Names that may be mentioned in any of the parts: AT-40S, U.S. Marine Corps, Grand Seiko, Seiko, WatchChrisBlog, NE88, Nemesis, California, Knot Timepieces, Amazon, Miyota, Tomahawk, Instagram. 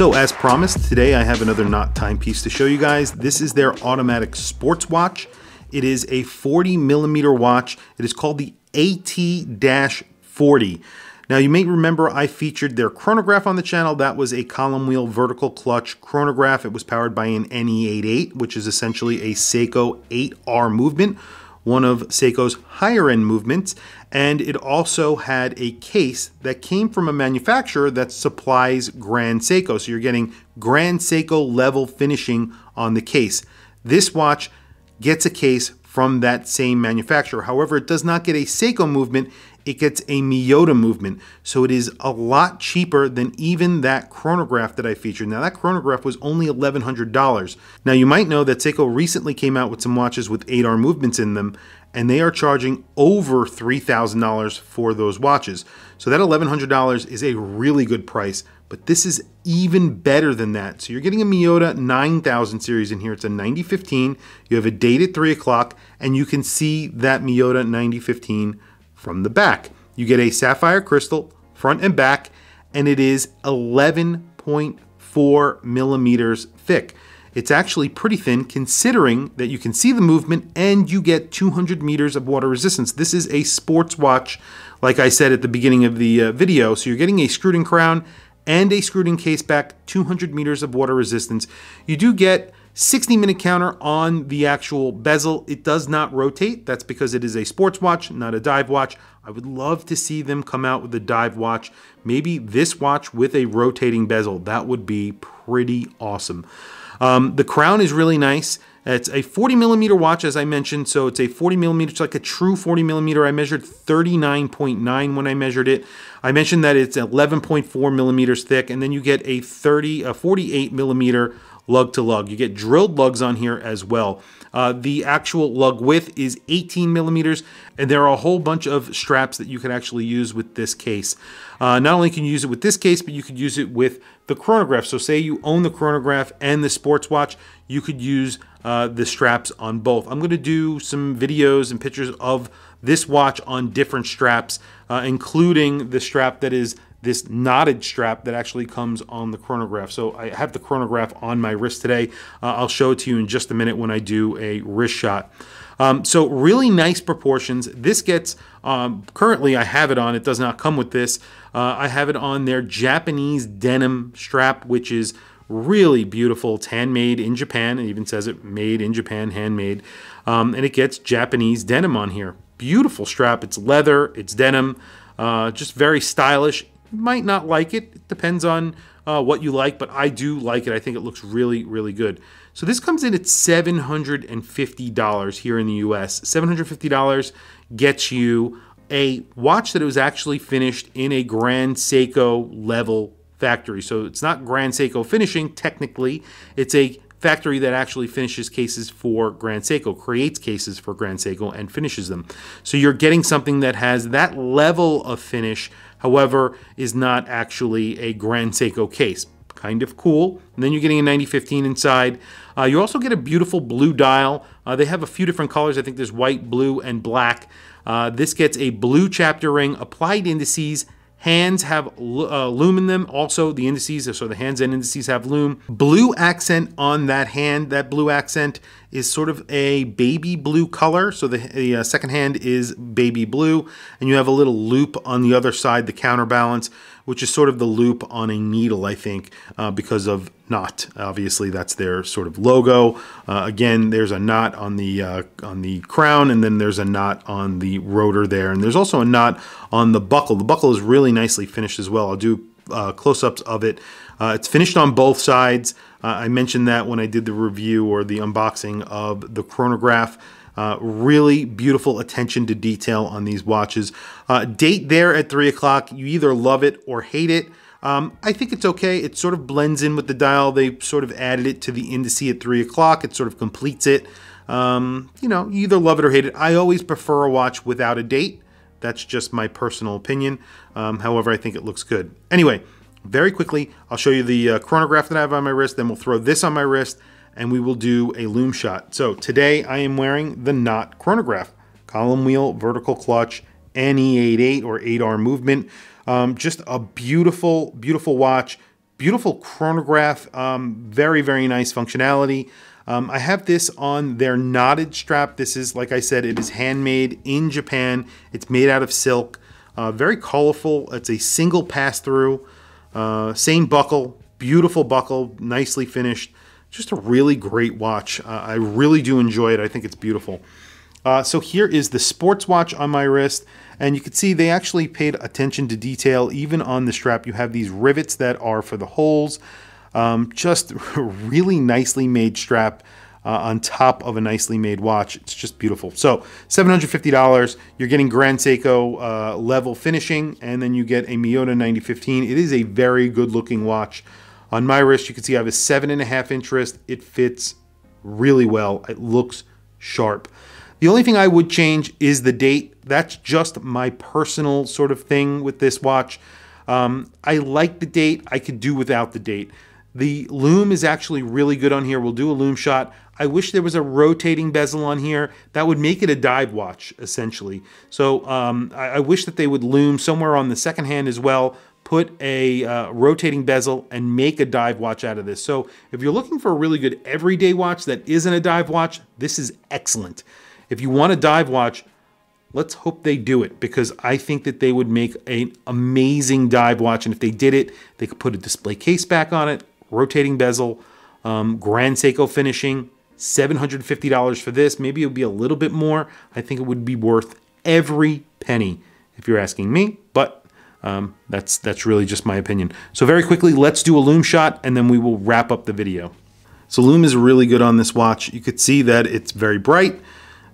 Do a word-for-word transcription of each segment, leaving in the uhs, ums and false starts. So as promised, today I have another Knot timepiece to show you guys. This is their automatic sports watch. It is a forty millimeter watch. It is called the A T forty. Now you may remember I featured their chronograph on the channel. That was a column wheel vertical clutch chronograph. It was powered by an N E eighty-eight, which is essentially a Seiko eight R movement, one of Seiko's higher end movements. And it also had a case that came from a manufacturer that supplies Grand Seiko. So you're getting Grand Seiko level finishing on the case. This watch gets a case from that same manufacturer. However, it does not get a Seiko movement, it gets a Miyota movement. So it is a lot cheaper than even that chronograph that I featured. Now that chronograph was only eleven hundred dollars. Now you might know that Seiko recently came out with some watches with eight R movements in them, and they are charging over three thousand dollars for those watches. So that eleven hundred dollars is a really good price, but this is even better than that. So you're getting a Miyota nine thousand series in here. It's a ninety fifteen, you have a date at three o'clock, and you can see that Miyota ninety fifteen from the back. You get a sapphire crystal front and back, and it is eleven point four millimeters thick. It's actually pretty thin considering that you can see the movement and you get two hundred meters of water resistance. This is a sports watch, like I said at the beginning of the uh, video. So you're getting a screwed in crown and a screwed in case back, two hundred meters of water resistance. You do get sixty minute counter on the actual bezel. It does not rotate. That's because it is a sports watch, not a dive watch. I would love to see them come out with a dive watch. Maybe this watch with a rotating bezel. That would be pretty awesome. Um, the crown is really nice. It's a forty millimeter watch, as I mentioned. So it's a forty millimeter, it's like a true forty millimeter. I measured thirty-nine point nine when I measured it. I mentioned that it's eleven point four millimeters thick, and then you get a forty-eight millimeter lug to lug. You get drilled lugs on here as well. Uh, the actual lug width is eighteen millimeters, and there are a whole bunch of straps that you can actually use with this case. Uh, not only can you use it with this case, but you could use it with the chronograph. So say you own the chronograph and the sports watch, you could use uh, the straps on both. I'm going to do some videos and pictures of this watch on different straps, uh, including the strap that is this knotted strap that actually comes on the chronograph. So I have the chronograph on my wrist today. Uh, I'll show it to you in just a minute when I do a wrist shot. Um, so really nice proportions. This gets, um, currently I have it on, it does not come with this. Uh, I have it on their Japanese denim strap, which is really beautiful. It's handmade in Japan. It even says it made in Japan, handmade. Um, and it gets Japanese denim on here. Beautiful strap. It's leather, it's denim, uh, just very stylish. Might not like it, it depends on uh, what you like, but I do like it. I think it looks really, really good. So this comes in at seven hundred fifty dollars here in the U S. seven hundred fifty dollars gets you a watch that it was actually finished in a Grand Seiko level factory. So it's not Grand Seiko finishing technically, it's a factory that actually finishes cases for Grand Seiko, creates cases for Grand Seiko and finishes them. So you're getting something that has that level of finish, however, is not actually a Grand Seiko case. Kind of cool. And then you're getting a ninety fifteen inside. Uh, you also get a beautiful blue dial. Uh, they have a few different colors. I think there's white, blue, and black. Uh, this gets a blue chapter ring, applied indices. Hands have uh, lume in them. Also the indices, so the hands and indices have lume. Blue accent on that hand. That blue accent is sort of a baby blue color. So the, the uh, second hand is baby blue. And you have a little loop on the other side, the counterbalance, which is sort of the loop on a needle, I think, uh, because of Knot. Obviously that's their sort of logo. Uh, again, there's a knot on the, uh, on the crown, and then there's a knot on the rotor there. And there's also a knot on the buckle. The buckle is really nicely finished as well. I'll do uh, close-ups of it. Uh, it's finished on both sides. Uh, I mentioned that when I did the review or the unboxing of the chronograph. Uh, really beautiful attention to detail on these watches. Uh, date there at three o'clock. You either love it or hate it. Um, I think it's okay. It sort of blends in with the dial. They sort of added it to the indice at three o'clock. It sort of completes it. Um, you know, you either love it or hate it. I always prefer a watch without a date. That's just my personal opinion. Um, however, I think it looks good. Anyway, very quickly, I'll show you the uh, chronograph that I have on my wrist. Then we'll throw this on my wrist and we will do a lume shot. So today I am wearing the Knot chronograph. Column wheel, vertical clutch, N E eighty-eight or eight R movement. Um, just a beautiful, beautiful watch. Beautiful chronograph, um, very, very nice functionality. Um, I have this on their knotted strap. This is, like I said, it is handmade in Japan. It's made out of silk, uh, very colorful. It's a single pass-through, uh, same buckle, beautiful buckle, nicely finished. Just a really great watch. Uh, I really do enjoy it. I think it's beautiful. Uh, so here is the sports watch on my wrist, and you can see they actually paid attention to detail. Even on the strap, you have these rivets that are for the holes. Um, just a really nicely made strap uh, on top of a nicely made watch. It's just beautiful. So seven hundred fifty dollars, you're getting Grand Seiko uh, level finishing, and then you get a Miyota ninety fifteen. It is a very good looking watch. On my wrist, you can see I have a seven and a half inch wrist. It fits really well. It looks sharp. The only thing I would change is the date. That's just my personal sort of thing with this watch. Um, I like the date. I could do without the date. The lume is actually really good on here. We'll do a lume shot. I wish there was a rotating bezel on here. That would make it a dive watch, essentially. So um, I, I wish that they would lume somewhere on the second hand as well. Put a uh, rotating bezel and make a dive watch out of this. So if you're looking for a really good everyday watch that isn't a dive watch, this is excellent. If you want a dive watch, let's hope they do it, because I think that they would make an amazing dive watch. And if they did it, they could put a display case back on it, rotating bezel, um, Grand Seiko finishing, seven hundred fifty dollars for this. Maybe it would be a little bit more. I think it would be worth every penny if you're asking me, but um, that's, that's really just my opinion. So very quickly, let's do a lume shot and then we will wrap up the video. So lume is really good on this watch. You could see that it's very bright.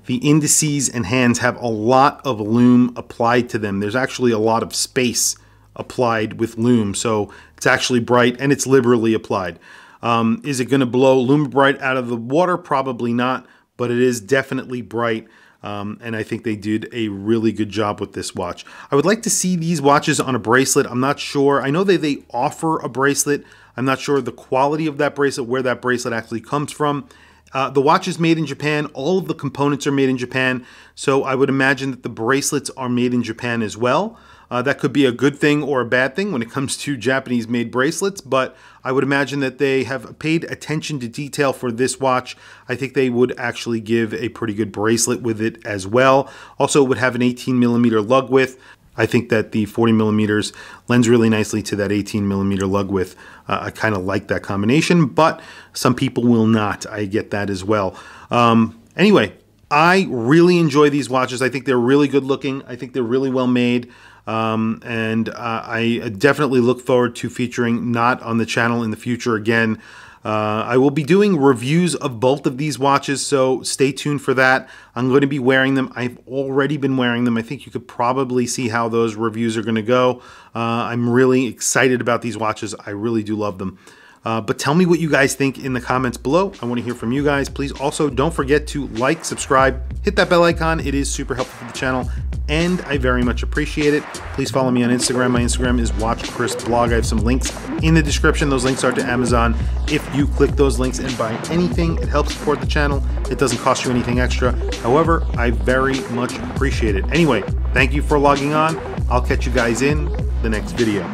The indices and hands have a lot of lume applied to them. There's actually a lot of space applied with lume, so it's actually bright and it's liberally applied. Um, is it gonna blow Lume Bright out of the water? Probably not, but it is definitely bright, um, and I think they did a really good job with this watch. I would like to see these watches on a bracelet. I'm not sure. I know that they offer a bracelet. I'm not sure the quality of that bracelet, where that bracelet actually comes from. Uh, the watch is made in Japan. All of the components are made in Japan. So I would imagine that the bracelets are made in Japan as well. Uh, that could be a good thing or a bad thing when it comes to Japanese made bracelets, but I would imagine that they have paid attention to detail for this watch. I think they would actually give a pretty good bracelet with it as well. Also, it would have an eighteen millimeter lug width. I think that the forty millimeters lends really nicely to that eighteen millimeter lug width. Uh, I kind of like that combination, but some people will not. I get that as well. Um, anyway, I really enjoy these watches. I think they're really good looking. I think they're really well made. Um, and uh, I definitely look forward to featuring Knot on the channel in the future again. Uh, I will be doing reviews of both of these watches, so stay tuned for that. I'm going to be wearing them. I've already been wearing them. I think you could probably see how those reviews are going to go. Uh, I'm really excited about these watches. I really do love them. Uh, but tell me what you guys think in the comments below. I want to hear from you guys. Please also don't forget to like, subscribe, hit that bell icon. It is super helpful for the channel, and I very much appreciate it. Please follow me on Instagram. My Instagram is WatchChrisBlog. I have some links in the description. Those links are to Amazon. If you click those links and buy anything, it helps support the channel. It doesn't cost you anything extra. However, I very much appreciate it. Anyway, thank you for logging on. I'll catch you guys in the next video.